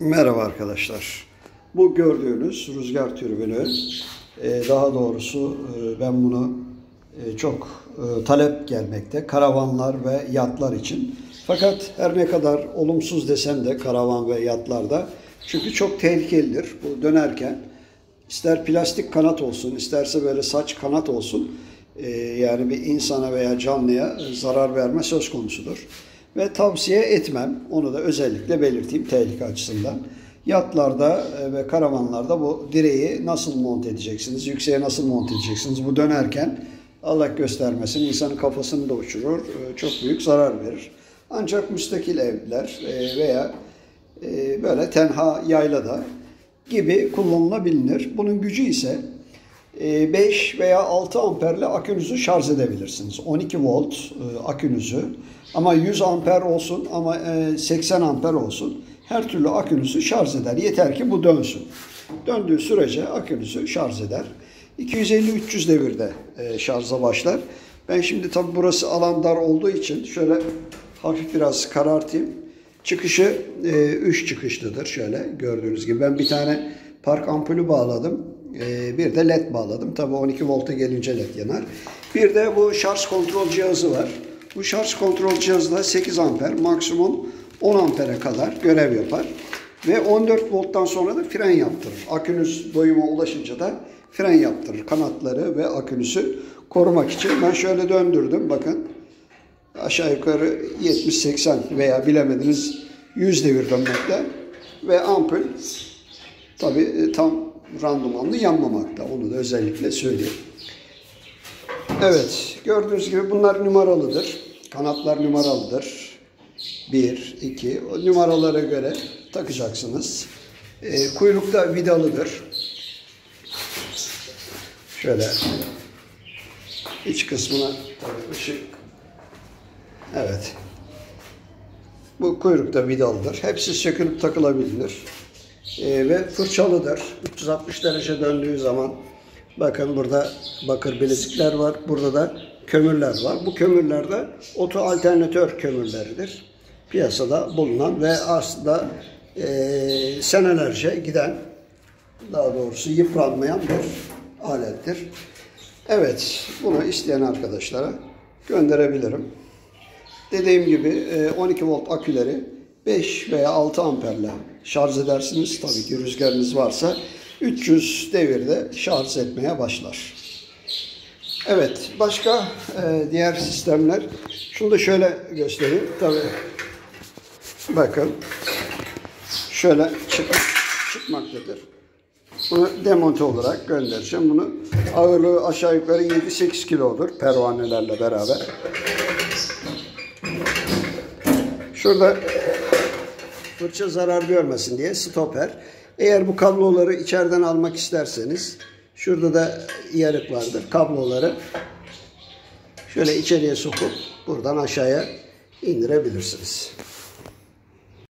Merhaba arkadaşlar. Bu gördüğünüz rüzgar türbünü, daha doğrusu ben bunu çok talep gelmekte. Karavanlar ve yatlar için. Fakat her ne kadar olumsuz desem de karavan ve yatlarda, çünkü çok tehlikelidir. Bu dönerken ister plastik kanat olsun, isterse böyle saç kanat olsun, yani bir insana veya canlıya zarar verme söz konusudur. Ve tavsiye etmem. Onu da özellikle belirteyim tehlike açısından. Yatlarda ve karavanlarda bu direği nasıl monte edeceksiniz? Yükseğe nasıl monte edeceksiniz? Bu dönerken Allah göstermesin insanın kafasını da uçurur. Çok büyük zarar verir. Ancak müstakil evler veya böyle tenha yaylada gibi kullanılabilir. Bunun gücü ise 5 veya 6 amperle akünüzü şarj edebilirsiniz. 12 volt akünüzü, ama 100 amper olsun, ama 80 amper olsun, her türlü akünüzü şarj eder. Yeter ki bu dönsün. Döndüğü sürece akünüzü şarj eder. 250-300 devirde şarja başlar. Ben şimdi tabi burası alan dar olduğu için şöyle hafif biraz karartayım. Çıkışı 3 çıkışlıdır. Şöyle gördüğünüz gibi ben bir tane park ampulü bağladım. Bir de led bağladım. Tabii 12 volta gelince led yanar. Bir de bu şarj kontrol cihazı var. Bu şarj kontrol cihazı da 8 amper, maksimum 10 ampere kadar görev yapar. Ve 14 volttan sonra da fren yaptırır. Akünüz doyuma ulaşınca da fren yaptırır. Kanatları ve akünüsü korumak için. Ben şöyle döndürdüm. Bakın aşağı yukarı 70-80 veya bilemediniz 100 devir dönmekte. Ve ampul tabii tam randımanlı yanmamakta. Onu da özellikle söyleyeyim. Evet. Gördüğünüz gibi bunlar numaralıdır. Kanatlar numaralıdır. 1, 2. O numaralara göre takacaksınız. Kuyruk da vidalıdır. Şöyle iç kısmına tabii ışık. Evet. Bu kuyruk da vidalıdır. Hepsi sökülüp takılabilir. Ve fırçalıdır. 360 derece döndüğü zaman bakın burada bakır bilezikler var. Burada da kömürler var. Bu kömürler de oto alternatör kömürleridir. Piyasada bulunan ve aslında senelerce giden, daha doğrusu yıpranmayan bir alettir. Evet, bunu isteyen arkadaşlara gönderebilirim. Dediğim gibi 12 volt aküleri 5 veya 6 amperle şarj edersiniz. Tabii ki rüzgarınız varsa 300 devirde şarj etmeye başlar. Evet, başka diğer sistemler. Şunu da şöyle göstereyim. Tabii bakın şöyle çıkmaktadır. Bunu demonte olarak göndereceğim. Bunu ağırlığı aşağı yukarı 7-8 kilodur pervanelerle beraber. Şurada fırça zarar görmesin diye stoper. Eğer bu kabloları içeriden almak isterseniz şurada da yarık vardır. Kabloları şöyle içeriye sokup buradan aşağıya indirebilirsiniz.